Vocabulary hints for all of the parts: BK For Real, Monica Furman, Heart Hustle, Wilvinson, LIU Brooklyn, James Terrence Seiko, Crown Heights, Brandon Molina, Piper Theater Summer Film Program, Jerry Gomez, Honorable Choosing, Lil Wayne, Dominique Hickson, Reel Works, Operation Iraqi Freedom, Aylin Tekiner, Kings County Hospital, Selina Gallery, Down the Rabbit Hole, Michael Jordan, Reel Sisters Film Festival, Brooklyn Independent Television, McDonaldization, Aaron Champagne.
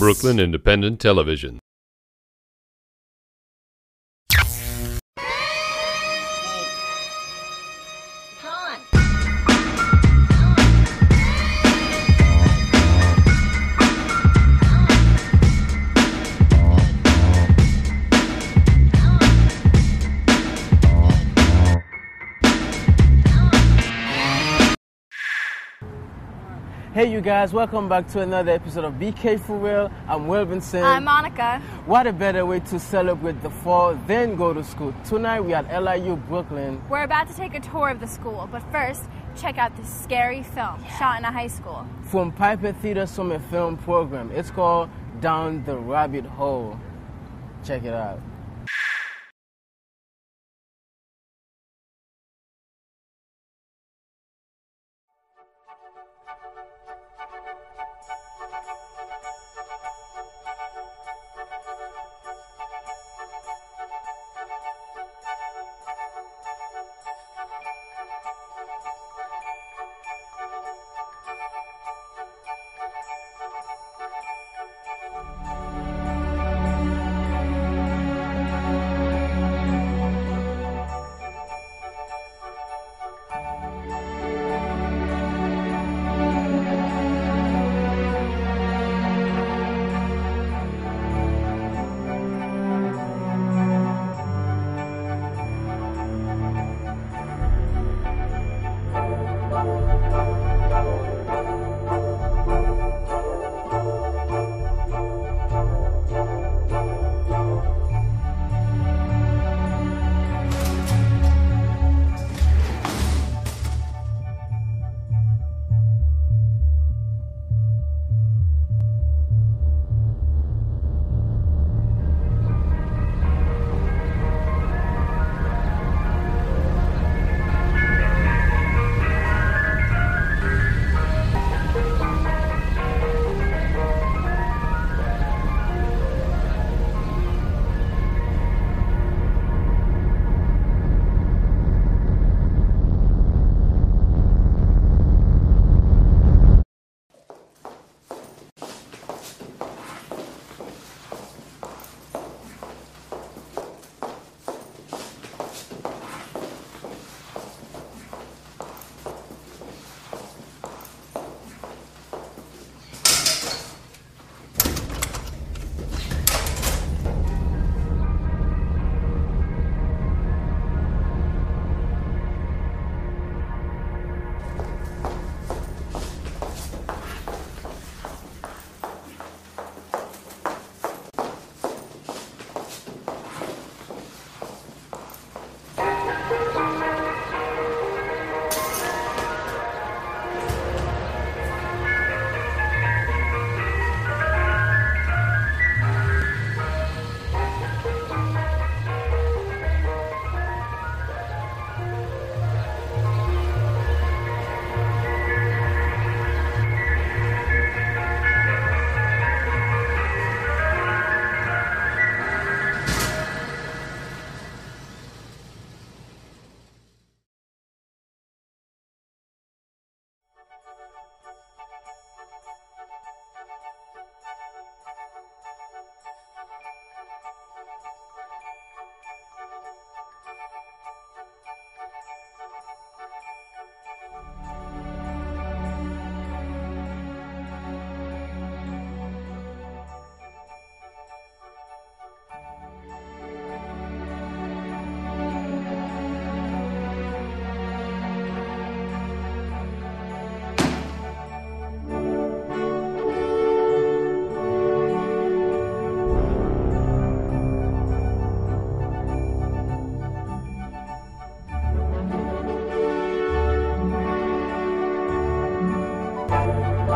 Brooklyn Independent Television. Hey you guys, welcome back to another episode of BK For Real. I'm Wilvinson. I'm Monica. What a better way to celebrate the fall than go to school. Tonight we are at LIU Brooklyn. We're about to take a tour of the school, but first, check out this scary film shot in a high school. From Piper Theater Summer Film Program. It's called Down the Rabbit Hole. Check it out.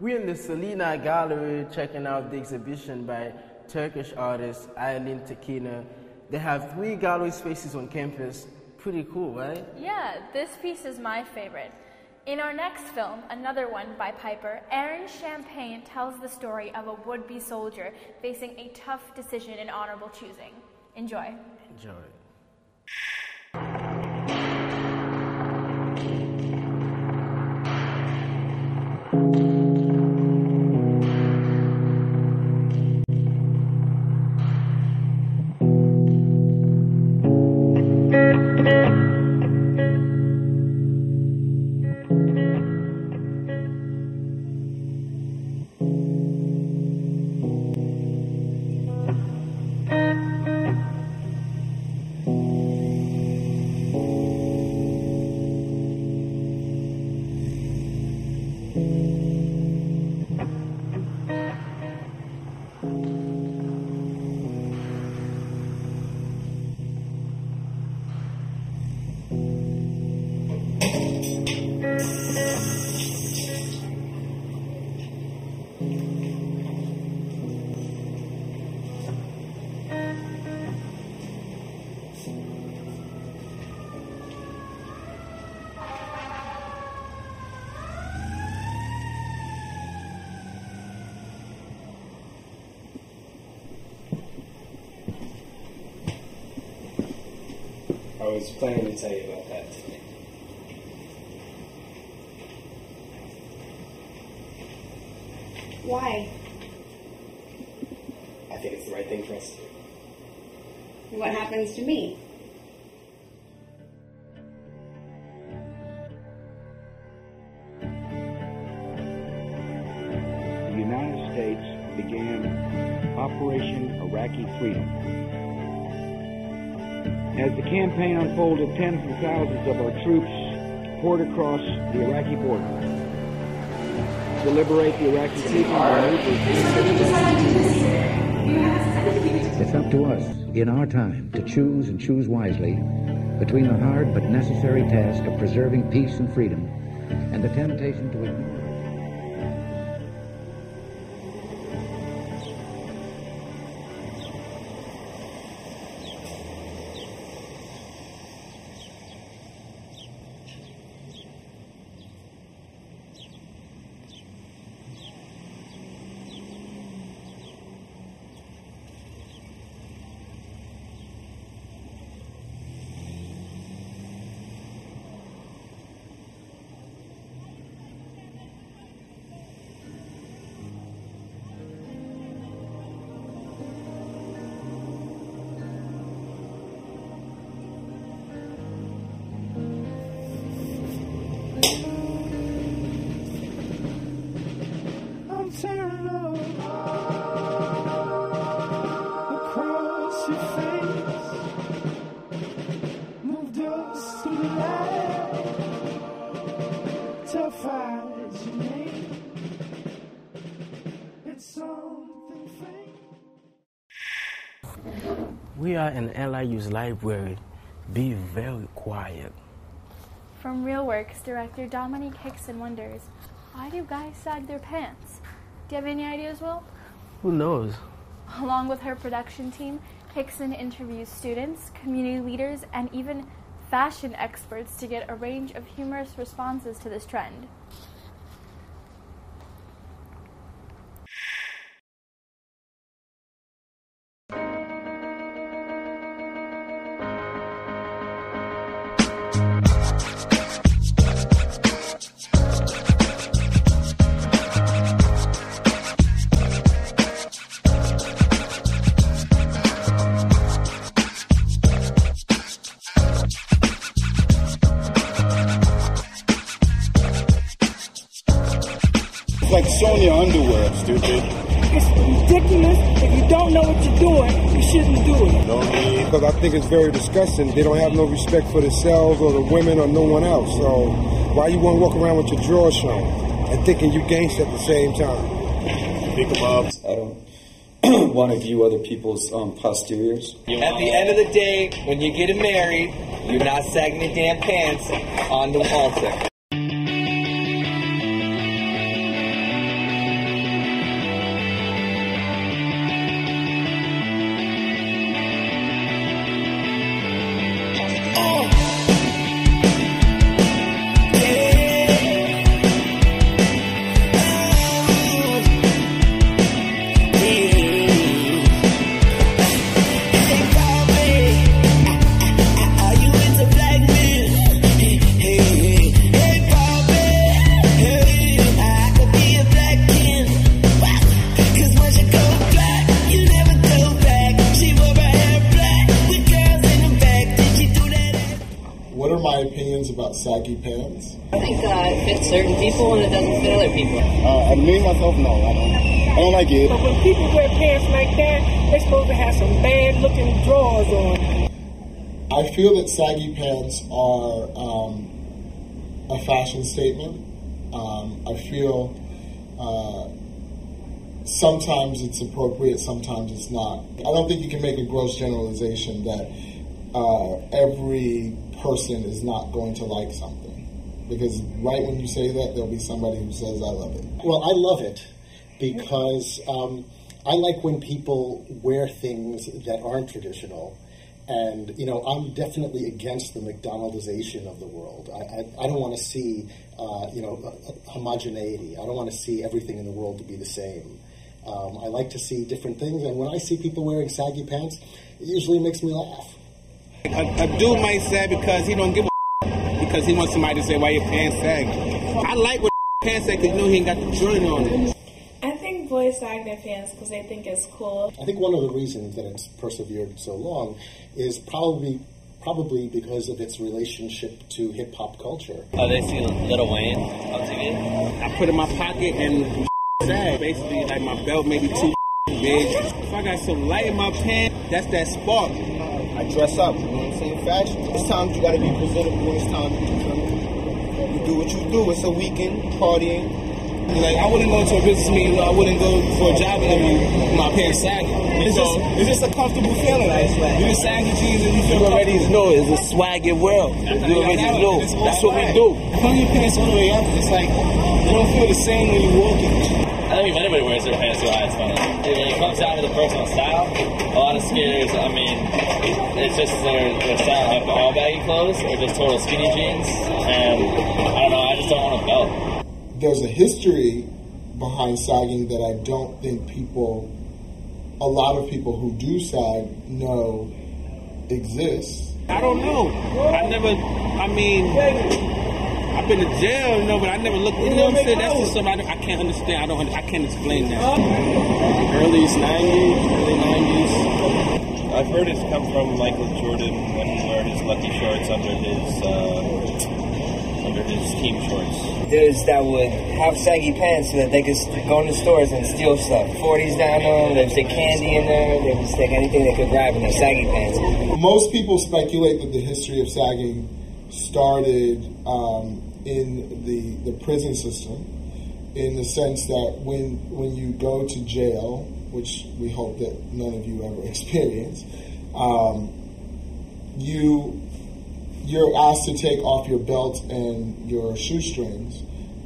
We're in the Selina Gallery checking out the exhibition by Turkish artist Aylin Tekiner. They have 3 gallery spaces on campus. Pretty cool, right? Yeah, this piece is my favorite. In our next film, another one by Piper, Aaron Champagne tells the story of a would-be soldier facing a tough decision in Honorable Choosing. Enjoy. Enjoy. I was planning to tell you about that today. Why? I think it's the right thing for us to do. What happens to me? The United States began Operation Iraqi Freedom. As the campaign unfolded, tens of thousands of our troops poured across the Iraqi border to liberate the Iraqi people. It's up to us, in our time, to choose and choose wisely between the hard but necessary task of preserving peace and freedom and the temptation to ignore. We are in LIU's library. Be very quiet. From Reel Works, director Dominique Hickson wonders, why do guys sag their pants? Do you have any ideas, Will? Who knows? Along with her production team, Hickson interviews students, community leaders, and even fashion experts to get a range of humorous responses to this trend. Stupid. It's ridiculous. If you don't know what you're doing, you shouldn't do it. No need. Because I think it's very disgusting. They don't have no respect for themselves or the women or no one else. So why you want to walk around with your drawers showing and thinking you gangsta at the same time? Pick them up. I don't want to view other people's posteriors. At the end of the day, when you get married, you're not sagging your damn pants on the altar. are my opinions about saggy pants? I think it fits certain people and it doesn't fit other people. Me, myself, no, I don't. I don't like it. But when people wear pants like that, they're supposed to have some bad-looking drawers on. I feel that saggy pants are a fashion statement. I feel sometimes it's appropriate, sometimes it's not. I don't think you can make a gross generalization that every person is not going to like something. Because right when you say that, there'll be somebody who says, I love it. Well, I love it. Because I like when people wear things that aren't traditional. And, you know, I'm definitely against the McDonaldization of the world. I don't want to see, you know, homogeneity. I don't want to see everything in the world to be the same. I like to see different things. And when I see people wearing saggy pants, it usually makes me laugh. A dude might say because he don't give a because he wants somebody to say, why your pants saggy? I like what pants say because you know he ain't got the joint on it. I think boys sag their pants because they think it's cool. I think one of the reasons that it's persevered so long is probably because of its relationship to hip-hop culture. Oh, they see Lil Wayne on TV? I put it in my pocket and sag. Basically, like, my belt may be too big. If I got some light in my pants, that's that spark. I dress up, you know what I'm saying? Fashion. It's time you gotta be presentable. It's time you do what you do. It's a weekend, partying. Like, I wouldn't go to a business meeting, I wouldn't go for a job and my pants sagging. It's just a comfortable feeling. Like, you saggy jeans and you feel already know it's a swaggy world. You already know. That's what we do. Put your pants all the way up, it's like, you don't feel the same when you're walking. I think if anybody wears their pants too high, it's funny. When it comes down to the personal style, a lot of skaters, I mean, it's just their style of all baggy clothes or just total skinny jeans. And I don't know, I just don't want a belt. There's a history behind sagging that I don't think people, a lot of people who do sag know exists. I don't know. I've been to jail, you know, but I never looked, you know what I'm saying? That's just something I can't understand. I can't explain that. Early 90s, early 90s. I've heard it's come from Michael Jordan when he wore his lucky shorts under his, team shorts. Dudes that would have saggy pants so that they could go in the stores and steal stuff. 40s down on them, they would stick candy in there, they would stick anything they could grab in their saggy pants. Most people speculate that the history of sagging started in the prison system, in the sense that when you go to jail, which we hope that none of you ever experience, you're asked to take off your belt and your shoestrings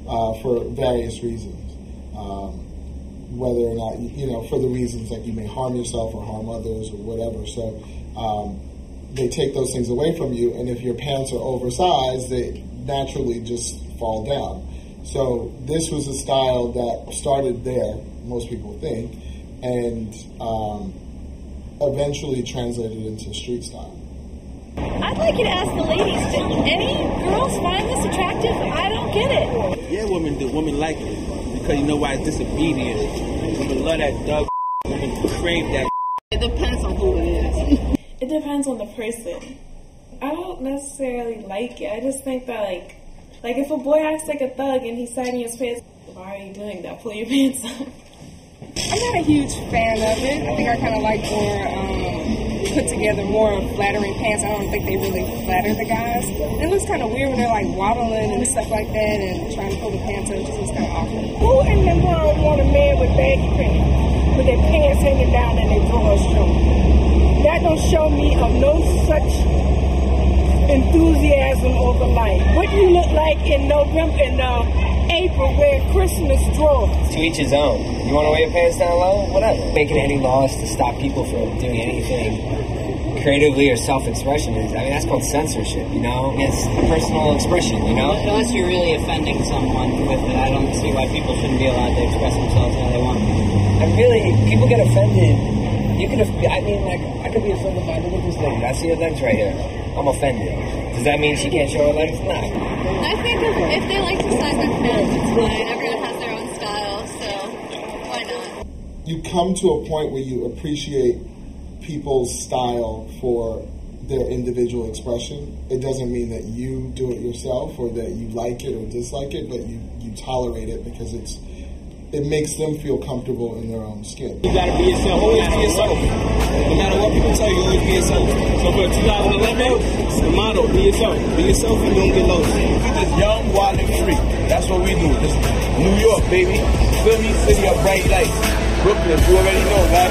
for various reasons. Whether or not, you know, for the reasons like you may harm yourself or harm others or whatever. So they take those things away from you, and if your pants are oversized, they naturally just fall down. So this was a style that started there, most people think, and eventually translated into street style. I'd like you to ask the ladies, did any girls find this attractive? I don't get it. Yeah, women do. Women like it. Because you know why? It's disobedient. Women love that dog. Women crave that. It depends on who it is. It depends on the person. I don't necessarily like it. I just think that, like if a boy acts like a thug and he's sagging his pants, why are you doing that? Pull your pants up. I'm not a huge fan of it. I think I kind of like more, put together more flattering pants. I don't think they really flatter the guys. It looks kind of weird when they're like waddling and stuff like that and trying to pull the pants up. It just looks kind of awkward. Who in the world want a man with baggy pants, with their pants hanging down and their drawers showing? That don't show me of no such enthusiasm over life. What do you look like in November and April wearing Christmas drawers? To each his own. You want to wear your pants down low? Whatever. Making any laws to stop people from doing anything creatively or self-expression is, I mean, that's called censorship, you know? It's personal expression, you know? Unless you're really offending someone with it, I don't see why people shouldn't be allowed to express themselves how they want. And really, people get offended. You can, I mean, like, I could be offended by the women's legs. I see her legs right here. I'm offended. Does that mean she can't show her legs? No. I think if they like to sag their pants, it's fine. Everyone has their own style, so why not? You come to a point where you appreciate people's style for their individual expression. It doesn't mean that you do it yourself or that you like it or dislike it, but you tolerate it because it makes them feel comfortable in their own skin. You gotta be yourself. Always be yourself. No matter what people tell you, always be yourself. So for 2011, it's the motto, be yourself. Be yourself and don't get lost. We just young, wild, and free. That's what we do. Just New York, baby. Feel me? City of bright lights. Brooklyn, you already know, guys.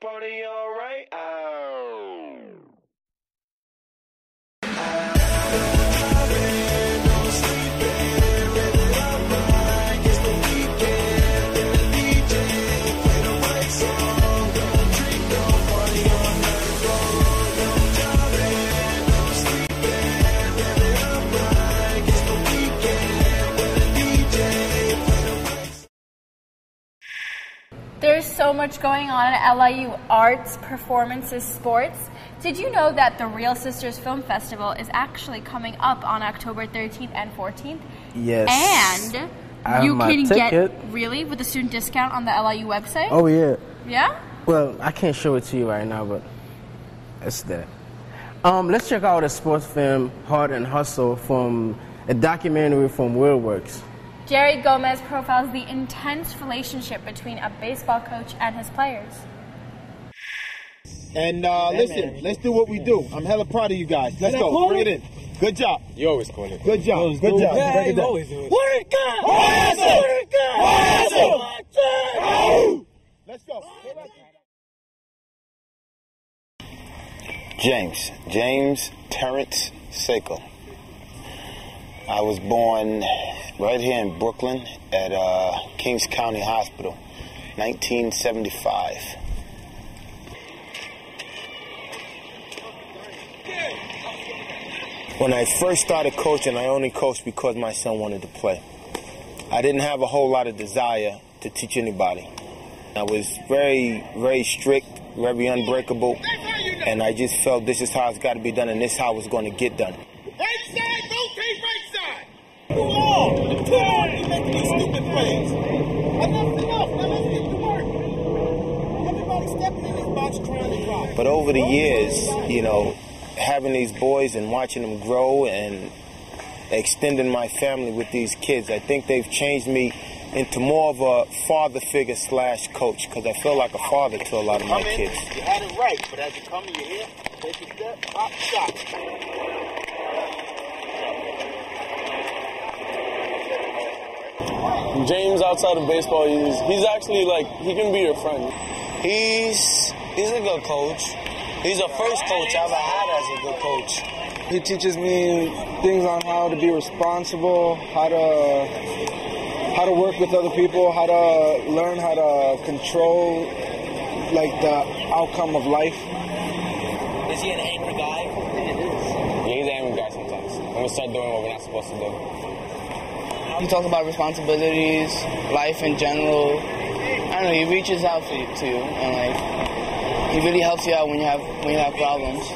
Party, all right. There's so much going on at LIU: arts, performances, sports. Did you know that the Reel Sisters Film Festival is actually coming up on October 13th and 14th? Yes. And you can get, really, with a student discount on the LIU website? Oh, yeah. Yeah? Well, I can't show it to you right now, but it's there. Let's check out a sports film, Heart and Hustle, from a documentary from Reel Works. Jerry Gomez profiles the intense relationship between a baseball coach and his players. And listen, let's do what we do. I'm hella proud of you guys. Let's go. Bring it in. Good job. You always call it. Good job. Good job. Break it down. Work up! Work up! Let's go. James Terrence Seiko. I was born right here in Brooklyn at Kings County Hospital, 1975. When I first started coaching, I only coached because my son wanted to play. I didn't have a whole lot of desire to teach anybody. I was very, very strict, very unbreakable, and I just felt this is how it's got to be done and this is how it's going to get done. But over the years, you know, having these boys and watching them grow and extending my family with these kids, I think they've changed me into more of a father figure / coach, because I feel like a father to a lot of my kids. You had it right, but as you come in, you're here, take a step, pop, shot. James, outside of baseball, he's actually like, he can be your friend. He's a good coach. He's the first coach I've ever had as a good coach. He teaches me things on how to be responsible, how to work with other people, how to learn how to control like the outcome of life. Is he an angry guy? Yeah, he's an angry guy sometimes. When we start doing what we're not supposed to do. He talks about responsibilities, life in general. I don't know, he reaches out to you, and like, he really helps you out when you have problems.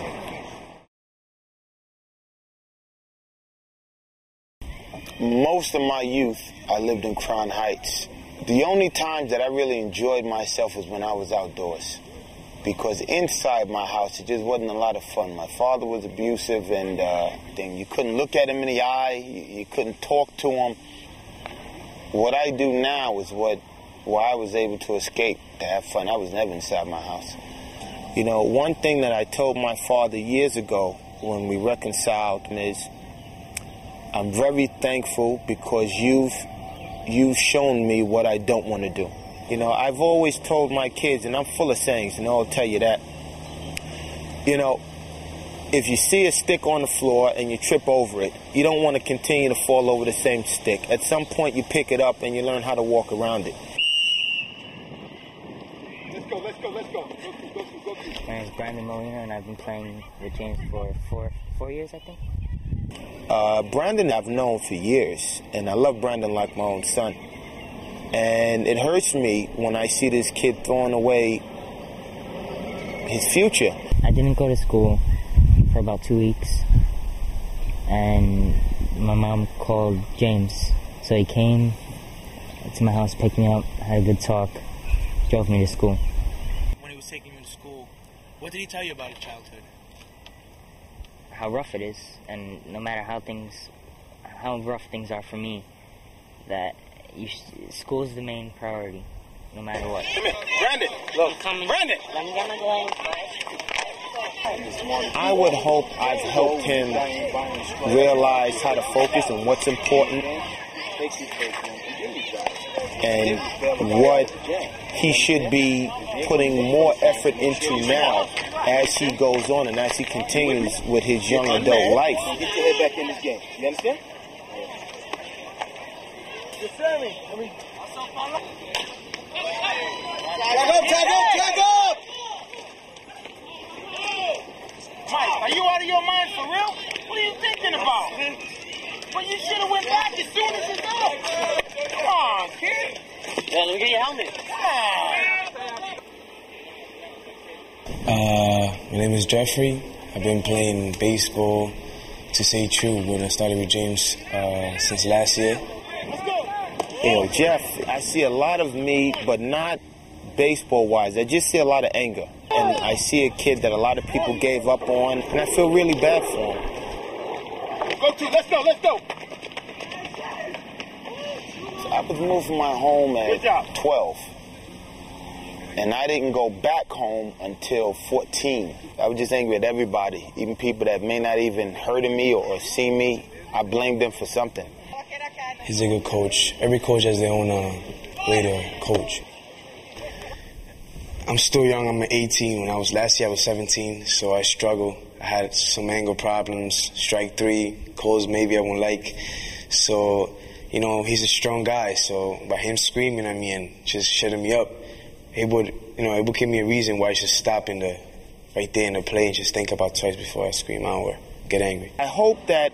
Most of my youth, I lived in Crown Heights. The only times that I really enjoyed myself was when I was outdoors, because inside my house, it just wasn't a lot of fun. My father was abusive, and you couldn't look at him in the eye, you couldn't talk to him. What I do now is where I was able to escape, to have fun. I was never inside my house. You know, one thing that I told my father years ago when we reconciled is, I'm very thankful because you've shown me what I don't want to do. You know, I've always told my kids, and I'm full of sayings, and I'll tell you that. You know, if you see a stick on the floor and you trip over it, you don't want to continue to fall over the same stick. At some point, you pick it up and you learn how to walk around it. Let's go, let's go, let's go. My name is Brandon Molina, and I've been playing with James for four years, I think. Brandon I've known for years, and I love Brandon like my own son. And it hurts me when I see this kid throwing away his future. I didn't go to school for about 2 weeks, and my mom called James. So he came to my house, picked me up, had a good talk, drove me to school. When he was taking you to school, what did he tell you about his childhood? How rough it is, and no matter how rough things are for me, that school is the main priority, no matter what. Come here, Brandon. Look, Brandon. Let me get my gun. I would hope I've helped him realize how to focus and what's important, and what he should be putting more effort into now as he goes on and as he continues with his young adult life. Get your head back in this game. You understand? Tag up! Mike, are you out of your mind for real? What are you thinking about? Well, you should have went back as soon as it's up. Come on, kid. Yeah, let me get your helmet. My name is Jeffrey. I've been playing baseball, to say true, when I started with James since last year. You know, Jeff, I see a lot of me, but not baseball-wise. I just see a lot of anger. And I see a kid that a lot of people gave up on, and I feel really bad for him. Let's go! So I was moved from my home at 12. And I didn't go back home until 14. I was just angry at everybody, even people that may not even heard of me or seen me. I blamed them for something. He's a good coach. Every coach has their own way to coach. I'm still young. I'm 18. When I was last year, I was 17, so I struggled. I had some anger problems, strike three, calls maybe I won't like. So, you know, he's a strong guy, so by him screaming at me and just shutting me up, it would give me a reason why I should stop right there in the play and just think about twice before I scream out or get angry. I hope that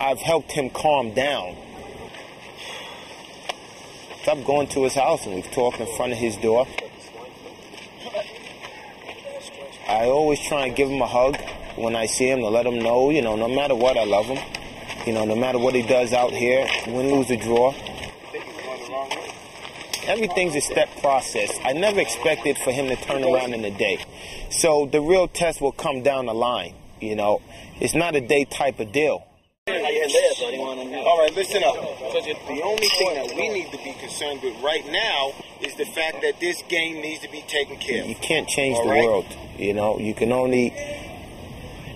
I've helped him calm down. I've gone to his house and we've talked in front of his door. I always try and give him a hug when I see him to let him know, you know, no matter what, I love him. You know, no matter what he does out here, win, lose, or draw. Everything's a step process. I never expected for him to turn around in a day. So the real test will come down the line, you know. It's not a day type of deal. All right, listen up. The only thing that we need to be concerned with right now is the fact that this game needs to be taken care of. You can't change the world, you know. You can only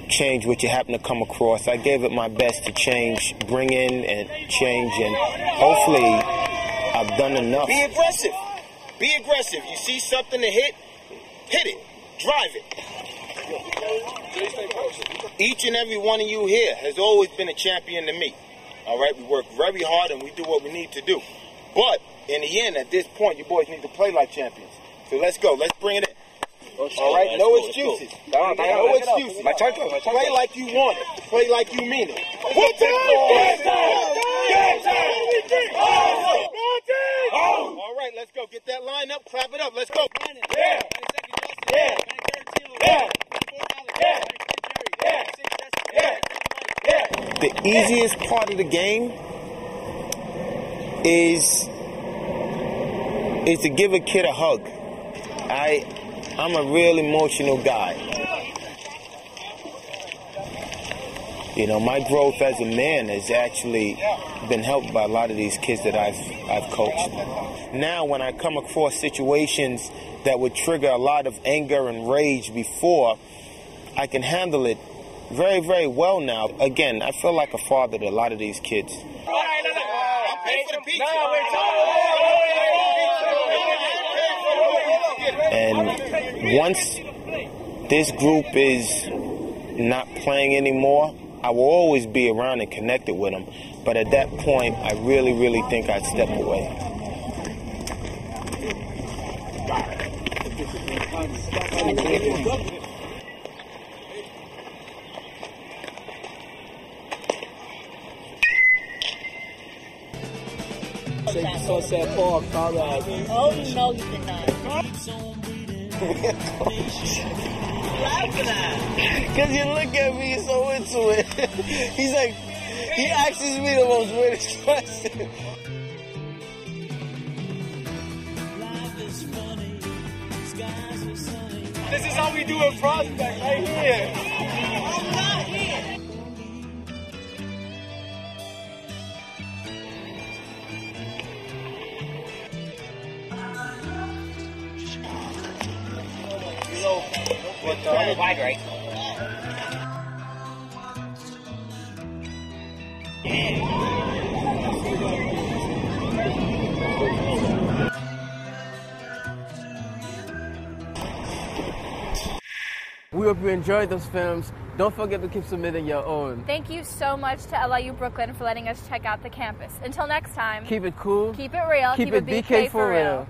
change what you happen to come across. I gave it my best to change, bring in and change, and hopefully I've done enough. Be aggressive. Be aggressive. You see something to hit, hit it. Drive it. Each and every one of you here has always been a champion to me. All right? We work very hard and we do what we need to do. But in the end, at this point, you boys need to play like champions. So let's go. Let's bring it in. All right? No excuses. No excuses. Play like you want it. Play like you mean it. What's up? Oh. All right, let's go. Get that line up. Clap it up. Let's go. Yeah. Yeah. Yeah. Yeah. Yeah. Yeah. The easiest part of the game is to give a kid a hug. I'm a real emotional guy. You know, my growth as a man has actually been helped by a lot of these kids that I've coached. Now when I come across situations that would trigger a lot of anger and rage before, I can handle it very, very well now. Again, I feel like a father to a lot of these kids. I'll pay for the pizza. And once this group is not playing anymore, I will always be around and connected with them, but at that point, I really think I'd step away. Take the Sunset Park, Colorado. Oh, no, you did not. Why can I? Because you look at me, you're so into it. He's like, he asks me the most weirdest question. This is how we do in Prospect, right here. I'm not here. You know, with the wide right. We hope you enjoyed those films. Don't forget to keep submitting your own. Thank you so much to LIU Brooklyn for letting us check out the campus. Until next time, keep it cool, keep it real, keep it BK for real.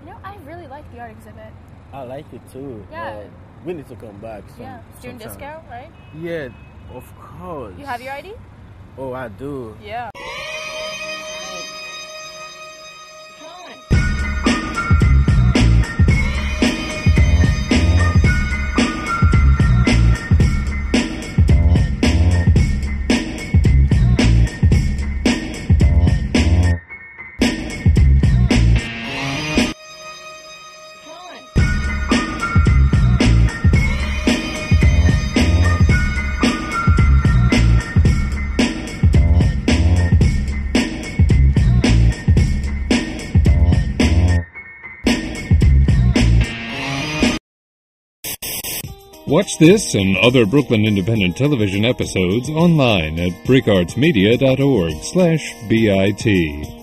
You know, I really like the art exhibit. I like it too. Yeah. We need to come back. Student discount, right? Yeah, of course. You have your ID? Oh, I do. Yeah. Watch this and other Brooklyn Independent Television episodes online at bricartsmedia.org/BIT.